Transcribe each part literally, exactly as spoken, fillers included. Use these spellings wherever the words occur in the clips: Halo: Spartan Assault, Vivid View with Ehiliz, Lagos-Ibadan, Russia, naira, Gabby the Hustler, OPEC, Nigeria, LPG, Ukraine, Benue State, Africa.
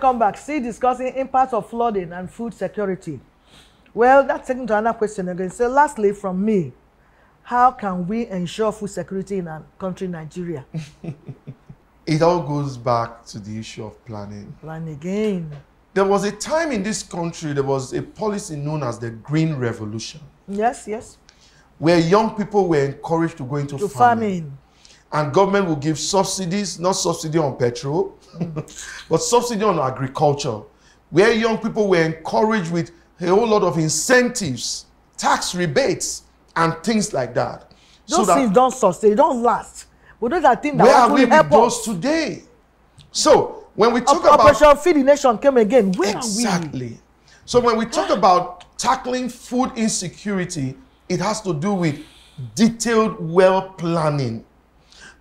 come back, see discussing impacts of flooding and food security. Well, that's taking to another question again. So lastly, from me, how can we ensure food security in our country, Nigeria? It all goes back to the issue of planning. Plan again. There was a time in this country, there was a policy known as the Green Revolution. Yes, yes. Where young people were encouraged to go into to farming. farming. And government will give subsidies, not subsidy on petrol, mm. but subsidy on agriculture. Where young people were encouraged with a whole lot of incentives, tax rebates, and things like that. Those so things that, don't sustain, don't last. But those are things that where we help with us today. So when we talk about Operation Feed the Nation came again. Where exactly. are we? Exactly. So when we talk about tackling food insecurity, it has to do with detailed well planning.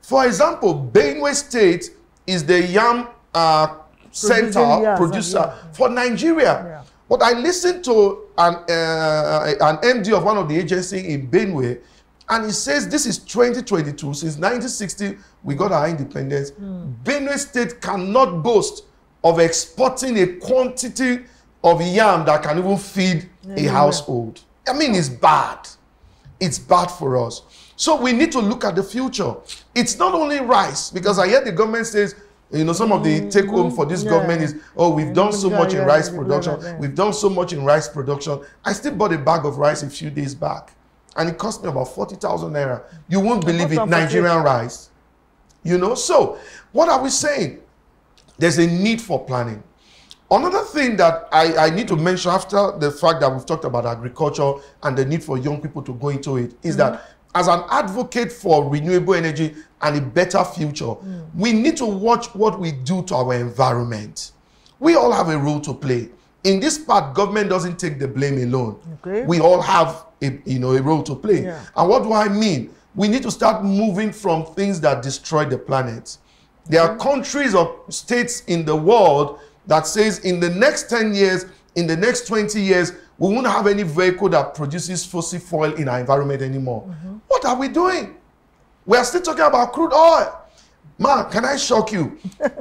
For example, Benue State is the yam uh, center years, producer yeah. for Nigeria. Yeah. But I listened to an, uh, an M D of one of the agencies in Benue, and he says this is twenty twenty-two. Since nineteen sixty, we got our independence. Mm. Benue State cannot boast of exporting a quantity of yam that can even feed yeah, a household. Yeah. I mean, it's bad. It's bad for us. So we need to look at the future. It's not only rice, because I hear the government says, you know, some of the take home for this yeah. government is, oh, we've done so much in rice production. We've done so much in rice production. I still bought a bag of rice a few days back, and it cost me about forty thousand naira. You won't believe it, Nigerian rice. You know, so what are we saying? There's a need for planning. Another thing that I, I need to mention after the fact that we've talked about agriculture and the need for young people to go into it is mm-hmm. that as an advocate for renewable energy and a better future, mm. we need to watch what we do to our environment. We all have a role to play. In this part, government doesn't take the blame alone. Okay. We all have a, you know, a role to play. Yeah. And what do I mean? We need to start moving from things that destroy the planet. There mm. are countries or states in the world that says in the next ten years, in the next twenty years, we won't have any vehicle that produces fossil fuel in our environment anymore. Mm-hmm. What are we doing? We are still talking about crude oil. Man, can I shock you?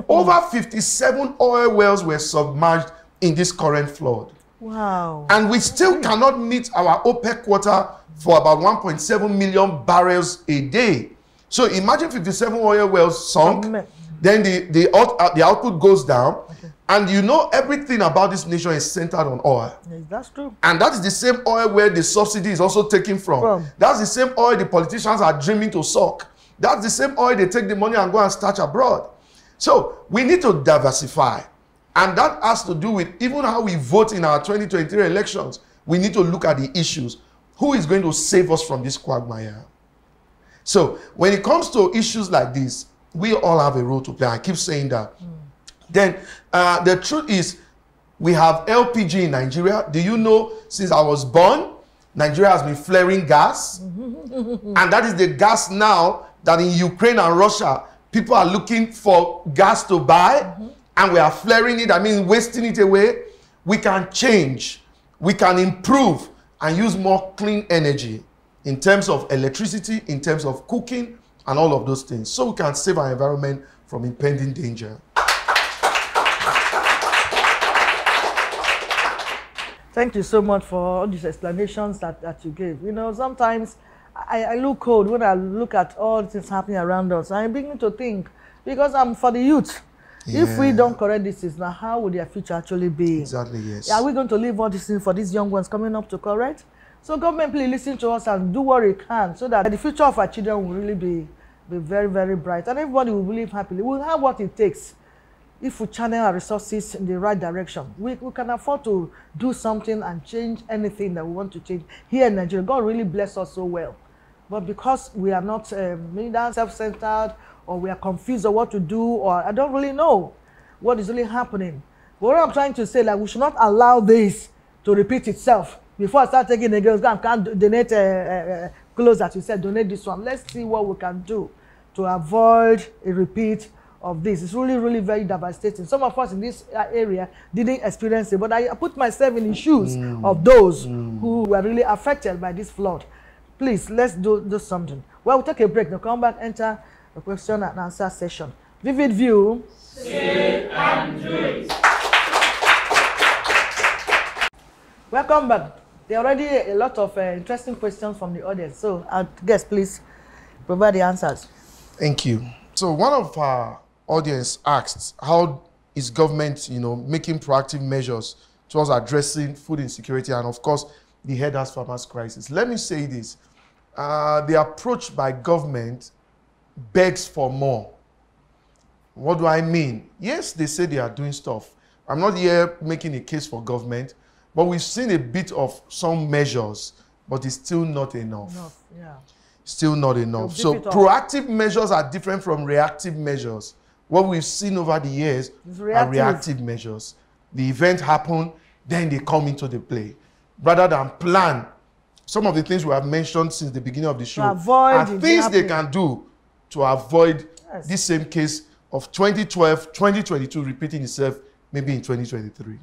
Over fifty-seven oil wells were submerged in this current flood. Wow. And we still That's cannot meet our OPEC quota for about one point seven million barrels a day. So imagine fifty-seven oil wells sunk, mm-hmm. then the, the, out, the output goes down. Okay. And you know, everything about this nation is centered on oil. Yes, that's true. And that is the same oil where the subsidy is also taken from. from. That's the same oil the politicians are dreaming to suck. That's the same oil they take the money and go and stash abroad. So we need to diversify. And that has to do with even how we vote in our twenty twenty-three elections. We need to look at the issues. Who is going to save us from this quagmire? So when it comes to issues like this, we all have a role to play. I keep saying that. Mm. Then uh, the truth is, we have L P G in Nigeria. Do you know, since I was born, Nigeria has been flaring gas. And that is the gas now that in Ukraine and Russia, people are looking for gas to buy. Mm-hmm. And we are flaring it, I mean, wasting it away. We can change. We can improve and use more clean energy in terms of electricity, in terms of cooking, and all of those things. So we can save our environment from impending danger. Thank you so much for all these explanations that, that you gave. You know, sometimes I, I look cold when I look at all things happening around us. I'm beginning to think, because I'm for the youth. Yeah. If we don't correct this, now how will their future actually be? Exactly, yes. Are we going to leave all this thing for these young ones coming up to correct? So government, please listen to us and do what we can so that the future of our children will really be, be very, very bright. And everybody will live happily. We'll have what it takes. If we channel our resources in the right direction, we, we can afford to do something and change anything that we want to change here in Nigeria. God really bless us so well. But because we are not um, self-centered, or we are confused on what to do, or I don't really know what is really happening. But what I'm trying to say, like, we should not allow this to repeat itself. Before I start taking the girls, can't donate uh, uh, clothes that you said, donate this one. Let's see what we can do to avoid a repeat of this. It's really, really very devastating. Some of us in this area didn't experience it, but I put myself in the shoes mm. of those mm. who were really affected by this flood. Please, let's do, do something. Well, we'll take a break. Now come back, enter the question and answer session. Vivid View. See and do it. Welcome back. There are already a lot of uh, interesting questions from the audience. So, our guests, please provide the answers. Thank you. So, one of our audience asked, how is government, you know, making proactive measures towards addressing food insecurity and, of course, the headers farmers crisis? Let me say this. Uh, the approach by government begs for more. What do I mean? Yes, they say they are doing stuff. I'm not here making a case for government, but we've seen a bit of some measures, but it's still not enough. enough yeah. Still not enough. So proactive measures are different from reactive measures. What we've seen over the years are reactive measures. The event happened, then they come into the play. Rather than plan, some of the things we have mentioned since the beginning of the show are things they can do to avoid yes. this same case of twenty twelve, twenty twenty-two repeating itself maybe in twenty twenty-three.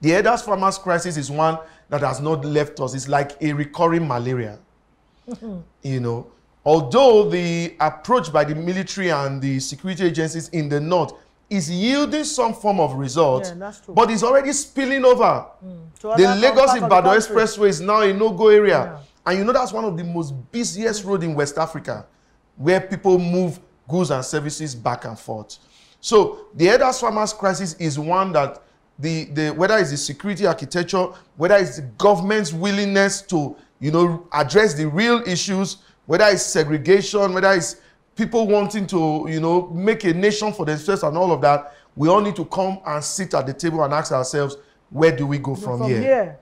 The headers farmers crisis is one that has not left us. It's like a recurring malaria. You know, although the approach by the military and the security agencies in the north is yielding some form of results, yeah, but it's already spilling over. Mm. So the Lagos-Ibadan Expressway is now a no-go area. Yeah. And you know that's one of the most busiest roads in West Africa, where people move goods and services back and forth. So the headers farmers crisis is one that, the, the whether it's the security architecture, whether it's the government's willingness to you know, address the real issues, whether it's segregation, whether it's people wanting to, you know, make a nation for themselves and all of that, we all need to come and sit at the table and ask ourselves, where do we go from, from here? here.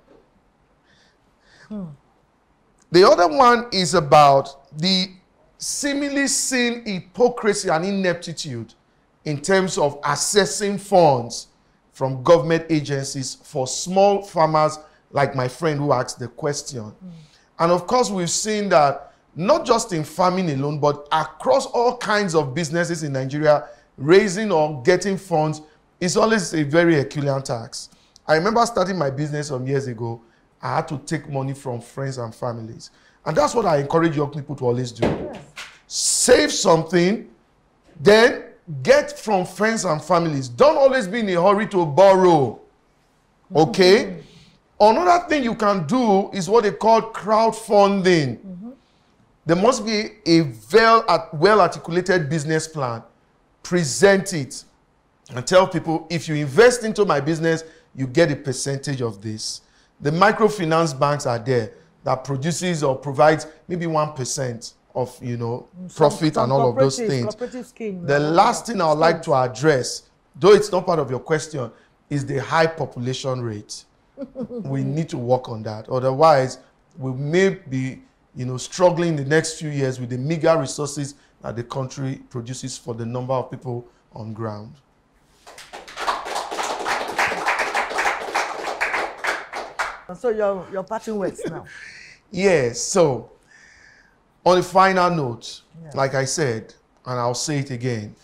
Hmm. The other one is about the seemingly seen hypocrisy and ineptitude in terms of assessing funds from government agencies for small farmers like my friend who asked the question. Mm. And of course, we've seen that not just in farming alone, but across all kinds of businesses in Nigeria, raising or getting funds is always a very Herculean task. I remember starting my business some years ago, I had to take money from friends and families. And that's what I encourage young people to always do. Yes. Save something, then get from friends and families. Don't always be in a hurry to borrow, okay? Another thing you can do is what they call crowdfunding. Mm-hmm. There must be a well-articulated business plan. Present it and tell people, if you invest into my business, you get a percentage of this. The microfinance banks are there that produces or provides maybe one percent of, you know, profit some, some and all of those things. Scheme, the right? last thing I would like to address, though it's not part of your question, is the high population rate. We need to work on that. Otherwise, we may be, you know, struggling in the next few years with the meager resources that the country produces for the number of people on ground. So your, your parting words now. Yes, so on a final note, yeah. like I said, and I'll say it again,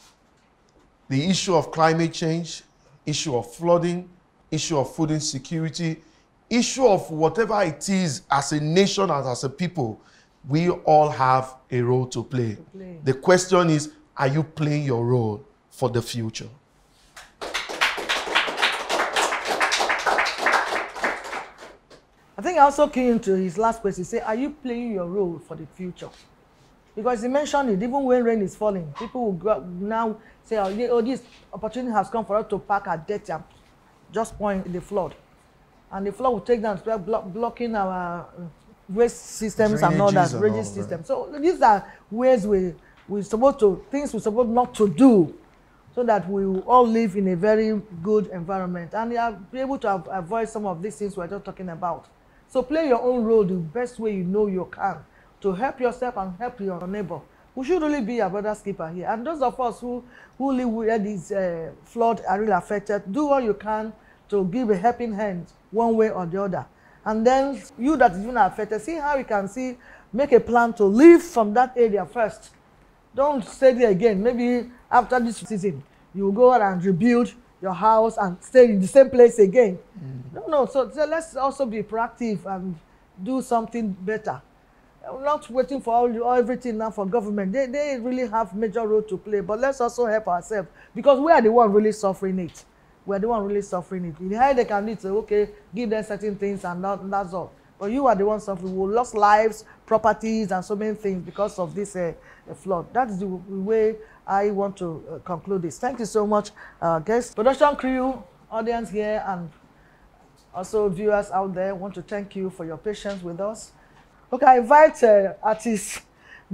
the issue of climate change, issue of flooding, issue of food insecurity, issue of whatever it is as a nation and as a people, we all have a role to play. To play. The question is, are you playing your role for the future? I think I also came into his last question. Say, are you playing your role for the future? Because he mentioned it, even when rain is falling, people will go now say, oh, this opportunity has come for us to park our debt and just point the flood. And the flood will take down, block, blocking our waste systems and all that, drainage systems. Right. So these are ways we, we're supposed to, things we're supposed not to do, so that we will all live in a very good environment. And we are able to avoid some of these things we're just talking about. So play your own role the best way you know you can to help yourself and help your neighbor. We should really be a brother's keeper here. And those of us who, who live where these uh, floods are really affected, do all you can to give a helping hand one way or the other. And then you that is even affected, see how you can see, make a plan to leave from that area first. Don't stay there again. Maybe after this season, you will go out and rebuild your house and stay in the same place again. Mm. No, no, so, so let's also be proactive and do something better. Not waiting for all, all everything now for government. They, they really have major role to play, but let's also help ourselves, because we are the one really suffering it. we're the one really suffering it. In the end, they can need to, okay, give them certain things and not, that's all. But you are the ones suffering. We lost lives, properties, and so many things because of this uh, flood. That is the way I want to uh, conclude this. Thank you so much, uh, guests, production crew, audience here, and also viewers out there. I want to thank you for your patience with us. Okay, I invite uh, artist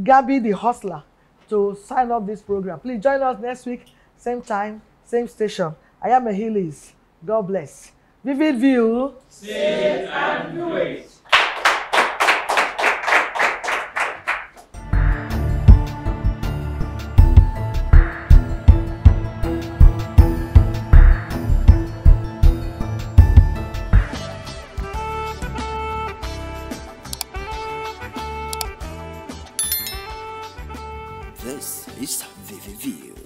Gabby the Hustler to sign up this program. Please join us next week, same time, same station. I am Ehiliz. God bless. Vivid View. See it and do it. This is Vivid View.